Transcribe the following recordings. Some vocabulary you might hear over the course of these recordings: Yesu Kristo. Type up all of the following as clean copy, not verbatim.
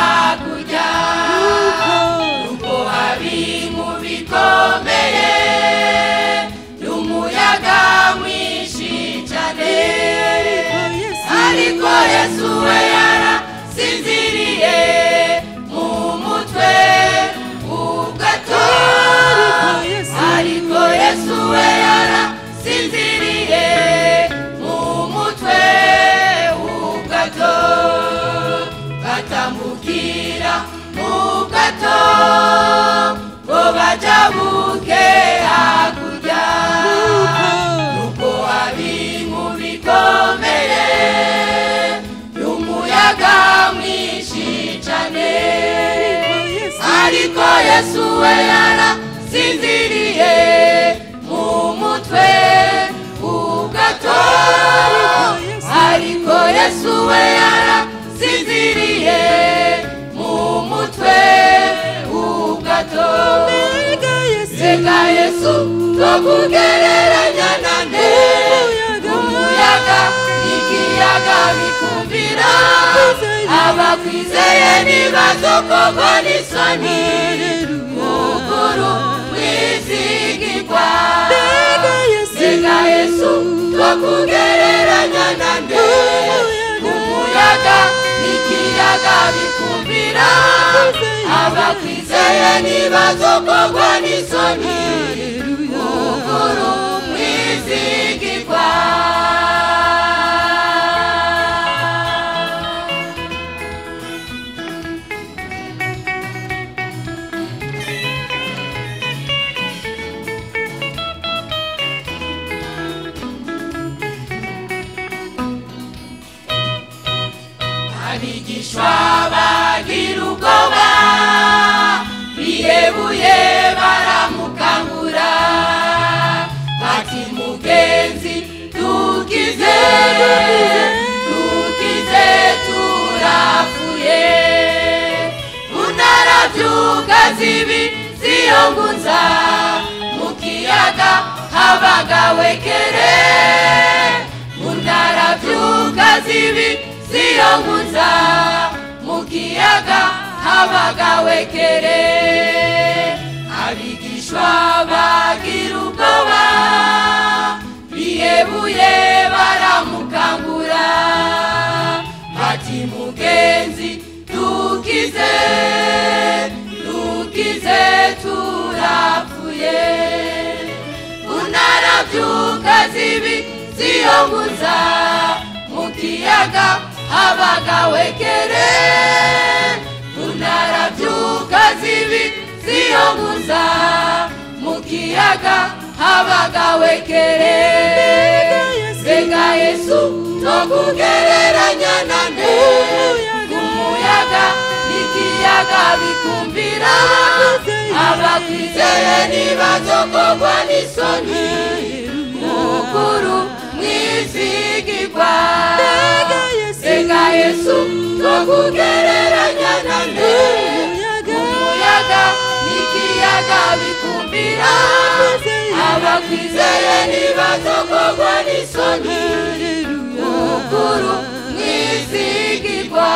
akuja uko hari mu bikomeye n'umuyaga mwinshi cyane ariko Yesu we yarasinziriye mu mutwe ugato ariko Yesu we yarasinziriye Katamukira mugato obajamuke akuja nuko ari mu bikomeye n'umuyaga mwinshi cyane ariko Yesu we yarasinziriye mu mutwe ugato ariko Yesu we yarasinziriye mu mutwe ugato reka Yesu tukugereranya na nde umuyaga ikiyaga bikumvira abakwizeye ntibazokogwa n'isoni mukuru wizigirwa reka Yesu tukugereranya na nde ikiyaga bikumvira abakwizeye ntibazokogwa n'isoni mukuru wizigirwa abigishwa bagira ubwoba bihebuye baramukangura bati mugenzi tukize turapfuye unarabyuka zibi ziyonguza mu kiyaga habagawekere unarabyuka zibi ziyonguza mu kiyaga habagawekere abigishwa bagira ubwoba bihebuye baramukangura bati mugenzi tukize turapfuye unarabyuka zibi ziyonguza mu kiyaga habagawekere unarabyuka zibi ziyonguza mu kiyaga habagawekere reka Yesu tukugereranya na nde umuyaga n'ikiyaga bikumvira abakwizeye ntibazokogwa n'isoni mukuru mwizigirwa reka Yesu tukugereranya na nde umuyaga n'ikiyaga bikumvira abakwizeye ntibazokogwa n'isoni mukuru mwizigirwa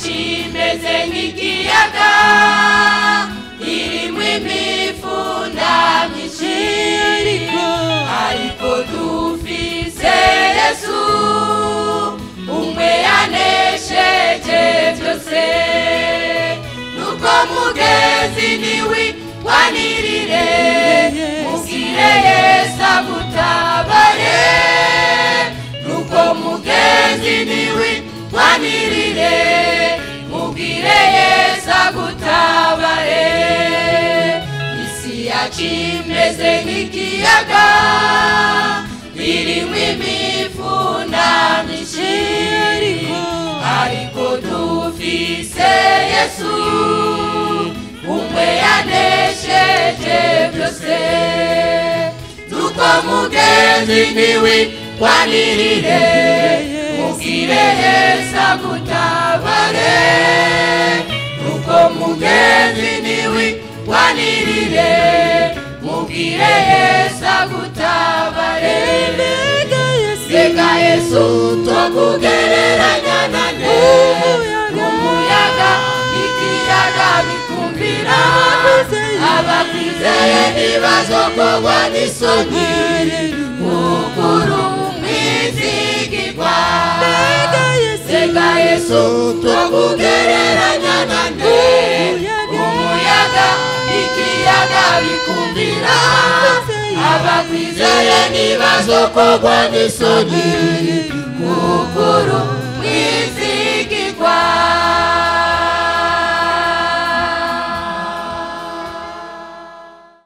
kimeze nk'ikiyaga irimo imifunda myinshi ariko dufise Yesu umwe yanesheje byose nuko mugezi niwiwanirire mugire Yesu agutabare nuko mugezi niwiwanirire mugire Yesu agutabare Nicheze nikiaga ili mimifuna nishiri hariko tufise Yesu umwe yanesheje byose nuko mugenzi niwe wanirire mukireheza kutabare nuko mugenzi niwe wanirire mukireheza kutabare Seka Yesu twakugereranya nane umuyaga ikiyaga bikumbira abakize ibazokogwa n'isoni mukuru umizigirwa Seka Yesu twakugereranya nane umuyaga ikiyaga bikumbira abakize ibazokogwa n'isoni